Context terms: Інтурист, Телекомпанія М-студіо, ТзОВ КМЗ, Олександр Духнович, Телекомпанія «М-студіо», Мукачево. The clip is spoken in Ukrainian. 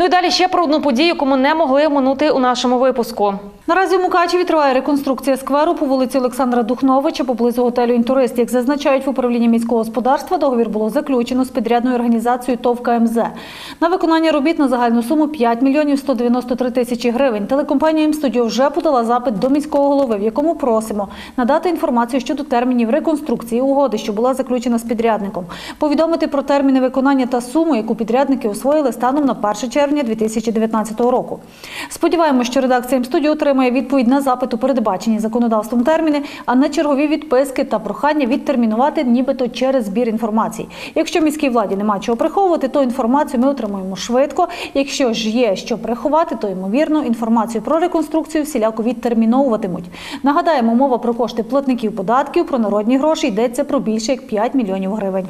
Ну і далі ще про одну подію, яку ми не могли оминути у нашому випуску. Наразі в Мукачеві триває реконструкція скверу по вулиці Олександра Духновича поблизу готелю «Інтурист». Як зазначають в управлінні міського господарства, договір було заключено з підрядною організацією ТзОВ «КМЗ». На виконання робіт на загальну суму 5 мільйонів 193 тисячі гривень. Телекомпанія «М-студіо» вже подала запит до міського голови, в якому просимо надати інформацію щодо термінів реконструкції угоди, що була заключена з підрядником, повідомити про терміни виконання та суму, яку підрядники освоїли станом на 1 червня 2019 року. Сподіваємося, що редакція «М-студіо» отримає відповідь на запит у передбачені законодавством терміни, а не чергові відписки та прохання відтермінувати нібито через збір інформації. Якщо міській владі нема чого приховувати, то інформацію ми отримаємо швидко. Якщо ж є що приховати, то, ймовірно, інформацію про реконструкцію всіляко відтерміновуватимуть. Нагадаємо, мова про кошти платників податків, про народні гроші, йдеться про більше як 5 мільйонів гривень.